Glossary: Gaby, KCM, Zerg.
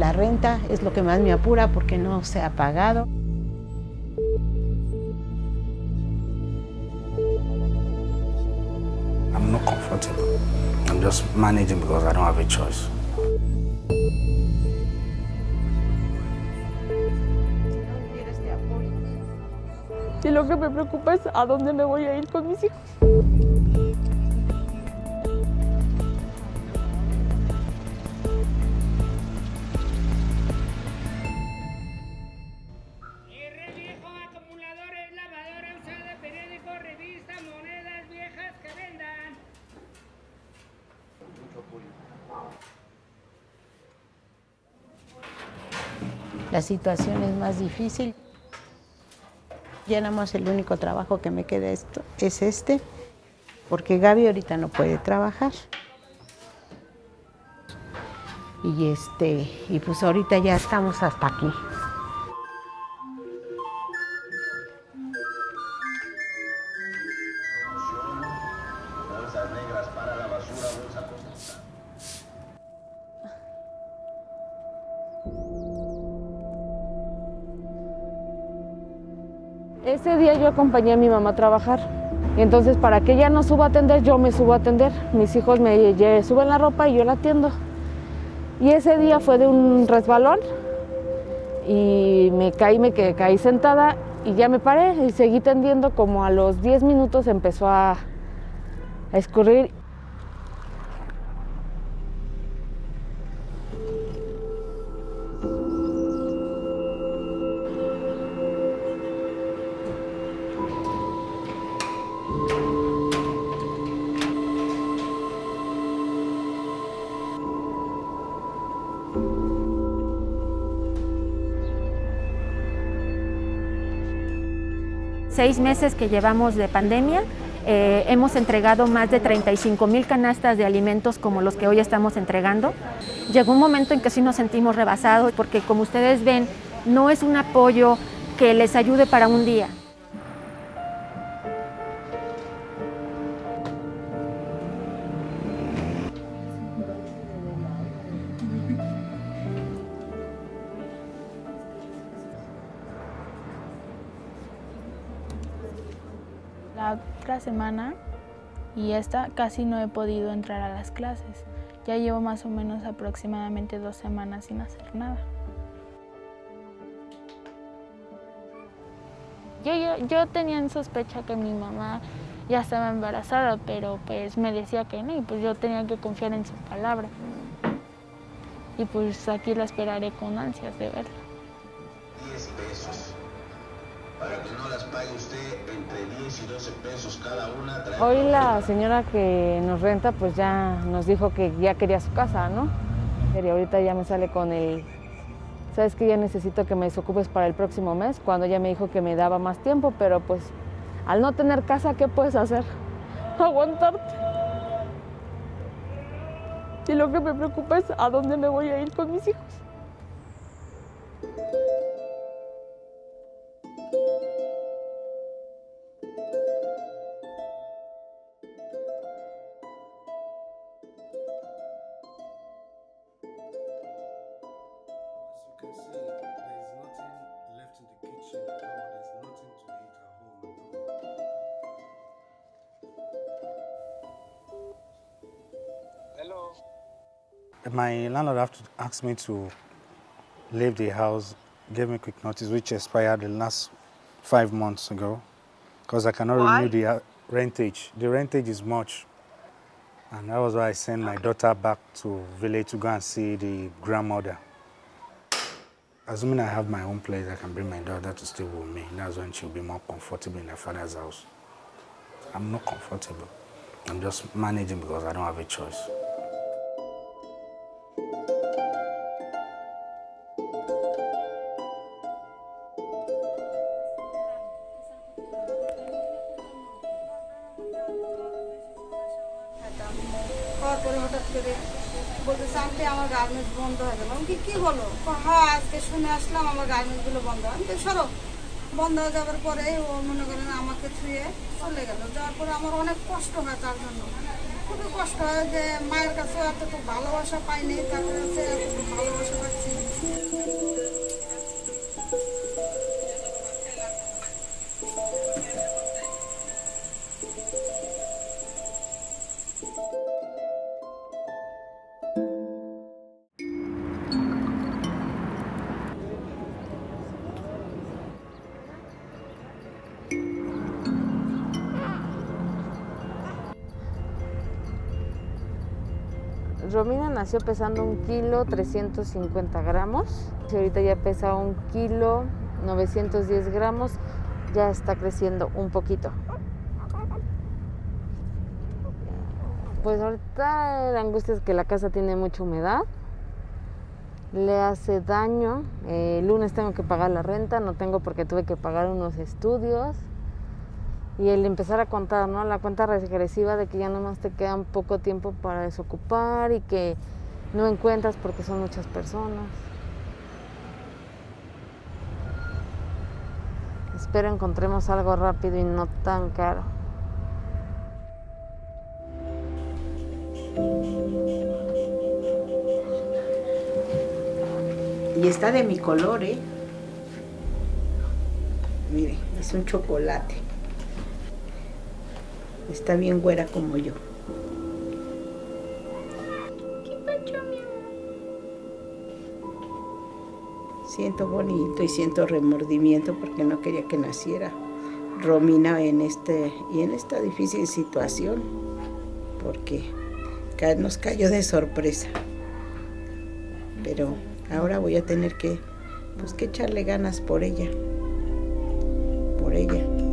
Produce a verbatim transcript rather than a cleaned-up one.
La renta es lo que más me apura porque no se ha pagado. I'm not comfortable. I'm just managing because I don't have a choice. Y lo que me preocupa es a dónde me voy a ir con mis hijos. La situación es más difícil. Ya nada más el único trabajo que me queda esto, es este, porque Gaby ahorita no puede trabajar. Y, este, y pues ahorita ya estamos hasta aquí. Bolsas negras para la basura, bolsa costosa. Ese día yo acompañé a mi mamá a trabajar, entonces para que ella no suba a atender, yo me subo a atender. Mis hijos me suben la ropa y yo la atiendo. Y ese día fue de un resbalón y me caí, me quedé, caí sentada y ya me paré y seguí tendiendo. Como a los diez minutos empezó a, a escurrir. Seis meses que llevamos de pandemia, eh, hemos entregado más de treinta y cinco mil canastas de alimentos como los que hoy estamos entregando. Llegó un momento en que sí nos sentimos rebasados porque, como ustedes ven, no es un apoyo que les ayude para un día. La otra semana y esta casi no he podido entrar a las clases. Ya llevo más o menos aproximadamente dos semanas sin hacer nada. Yo, yo, yo tenía en sospecha que mi mamá ya estaba embarazada, pero pues me decía que no y pues yo tenía que confiar en su palabra. Y pues aquí la esperaré con ansias de verla. diez pesos. Para que no las pague usted entre diez y doce pesos cada una. Hoy la señora que nos renta pues ya nos dijo que ya quería su casa, ¿no? Y ahorita ya me sale con el, ¿sabes qué? Ya necesito que me desocupes para el próximo mes, cuando ella me dijo que me daba más tiempo, pero pues al no tener casa, ¿qué puedes hacer? Aguantarte. Y lo que me preocupa es a dónde me voy a ir con mis hijos. You can see there's nothing left in the kitchen at all. There's nothing to eat at home at all. Hello. My landlord have to ask me to leave the house, gave me quick notice, which expired the last five months ago, because I cannot why? Renew the rentage. The rentage is much, and that was why I sent my daughter back to village to go and see the grandmother. Assuming I have my own place, I can bring my daughter to stay with me. That's when she'll be more comfortable in her father's house. I'm not comfortable. I'm just managing because I don't have a choice. Gracias. Romina nació pesando un kilo trescientos cincuenta gramos, y ahorita ya pesa un kilo novecientos diez gramos, ya está creciendo un poquito. Pues ahorita la angustia es que la casa tiene mucha humedad, le hace daño. El lunes tengo que pagar la renta, no tengo porque tuve que pagar unos estudios. Y el empezar a contar, ¿no? La cuenta regresiva de que ya nomás te queda un poco tiempo para desocupar y que no encuentras porque son muchas personas. Espero encontremos algo rápido y no tan caro. Y está de mi color, ¿eh? Mire, es un chocolate. Está bien güera como yo. ¿Qué pacho, mi amor? Siento bonito y siento remordimiento porque no quería que naciera Romina en, este, y en esta difícil situación, porque nos cayó de sorpresa. Pero ahora voy a tener que, pues, que echarle ganas por ella, por ella.